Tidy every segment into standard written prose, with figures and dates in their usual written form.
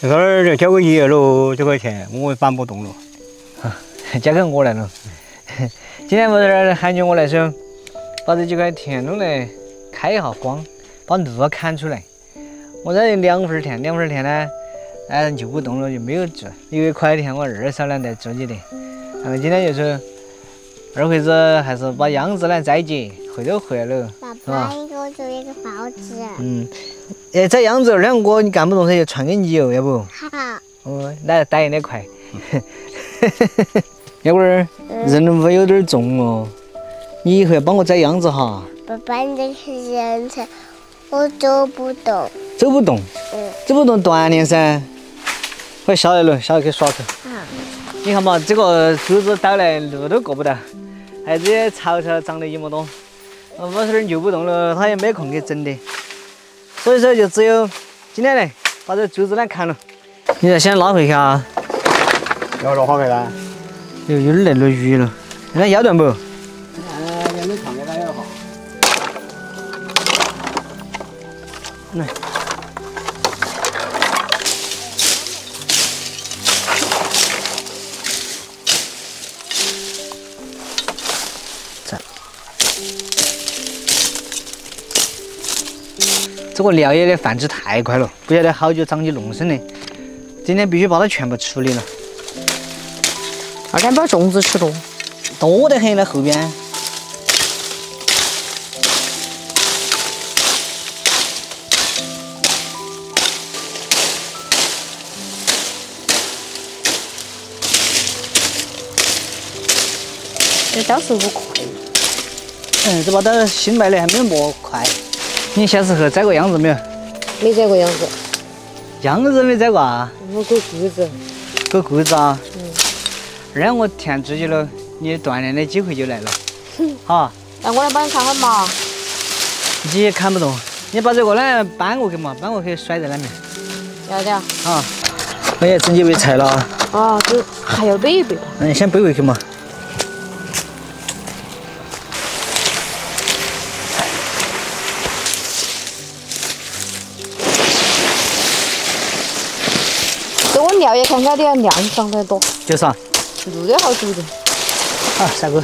这个交给爷喽，这个钱我搬不动了，交给我来了。今天不是喊叫我来说，把这几块田弄来开一下荒，把路砍出来。我这2份田，2份田呢，哎就不动了，就没有做，因为块田我二嫂呢在做起的。那么今天就说，二回子还是把秧子呢摘起，回头回来了，是吧？爸爸，你给我做一个包子。嗯。 哎，这样子亮哥，你干不懂他就传给你哦，要不？好。哦，那打印得快。要不然人农费有点重哦，你以后要帮我摘秧子哈。爸爸，你这是人才，我走不动。走不动？嗯。走不动锻炼噻。快下来了，下来去耍去。你看嘛，这个竹子倒来路都过不到，还有这些草草长得一模多，我这儿扭不动了，他也没空给整的。 所以说，就只有今天嘞，把这竹子呢砍了。你再先拉回去啊。要落花给他。有点来落雨了，那腰断不？你还没看给他要哈。来。走。 这个獠叶的繁殖太快了，不晓得好久长起脓生的。今天必须把它全部处理了。二天把粽子吃多，多得很。那后边，这刀是不快。嗯，这把刀新买的还没磨快。 你小时候摘过秧子没有？没摘过秧子。秧子没摘过啊？我割谷子。割谷子啊？嗯。让我田自己了，你锻炼的机会就来了。好。那我来帮你砍会嘛。你也砍不动，你把这个呢搬过去嘛，搬过去甩在那边。要得。啊。我也整几尾菜了啊。啊，就还要背一背。嗯，先背回去嘛。 料也看看的，量长得多。就是啊。录得好熟的。好，下锅。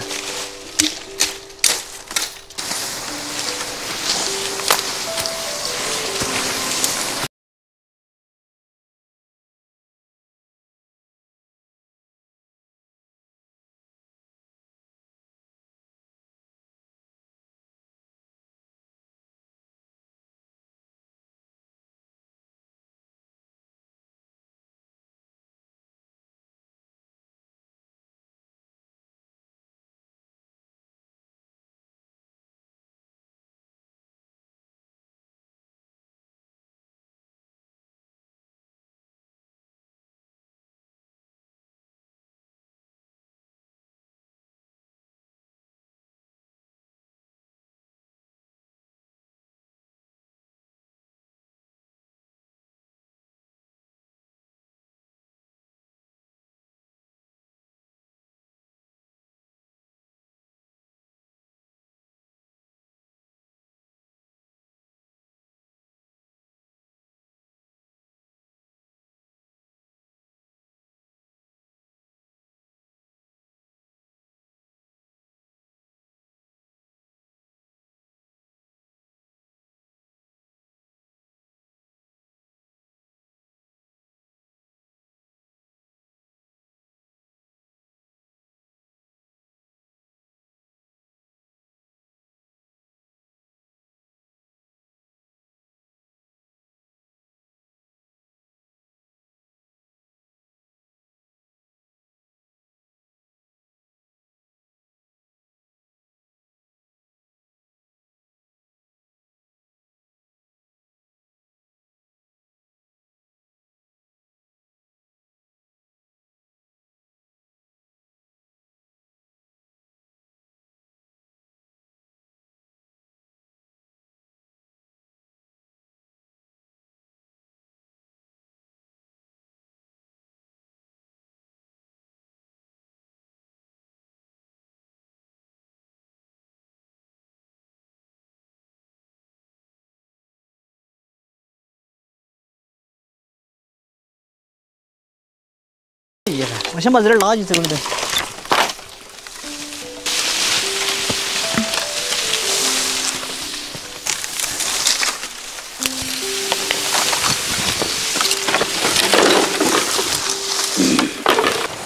我先把这点垃圾走了呗。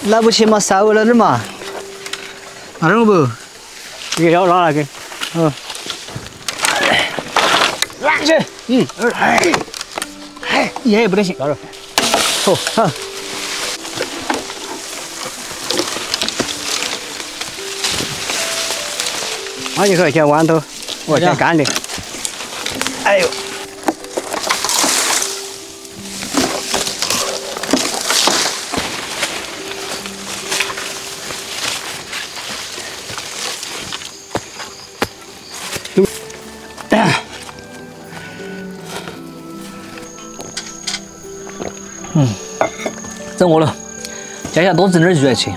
来不及嘛，烧了点嘛。哪种不？你给我拿来给。嗯。来去。嗯。哎。哎，也不得行，老肉。好，好。 那你可以先豌豆，我先干的。哎呦！嗯，整饿了，家下多整点鱼来吃。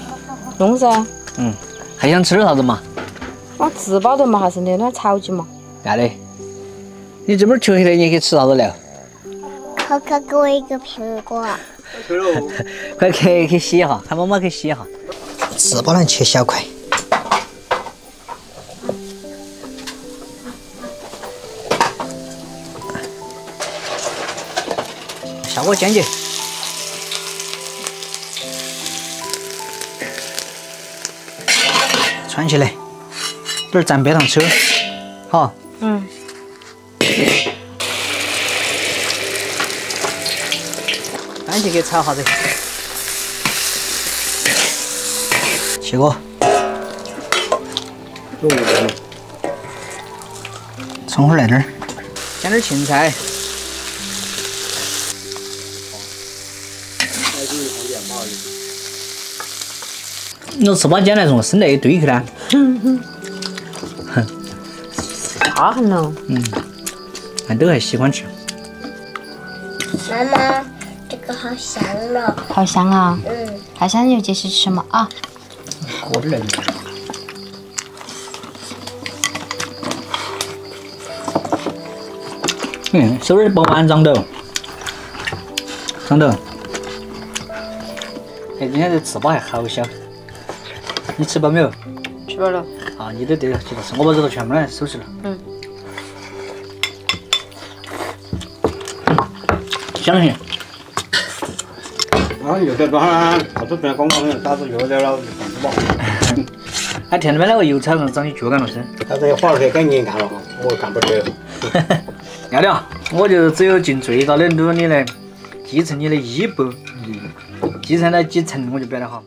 弄噻。嗯，还想吃点啥子嘛？ 那自煲的嘛，还是那点炒鸡嘛。对的，你这么穷起来，你去吃啥子了？可可给我一个苹果。快去洗一下，喊妈妈去洗一下。自煲能切小块。下锅煎起。 穿起来。 这儿蘸白糖吃，好。嗯。番茄给炒下子，起锅。葱花来点儿，加点芹菜。我吃把酱来从生来一堆去啦。差很咯。嗯，俺都还喜欢吃。妈妈，这个好香了。好香啊！嗯，好香就继续吃嘛啊！过来了。嗯，手儿包满长豆，长豆。哎，今天这糍粑还好香。你吃饱没有？吃饱了。 啊，你都对了，去了，我把这个全部来收拾了。嗯，香不香？啊，又在装啦！老子在广告里打出药来了，放不饱。俺田里面那个油菜上长起脚杆了噻。他这一会儿去赶紧干了，我干不得了。要得啊，我就只有尽最大的努力来继承你的衣钵，继承了几层我就不要得好。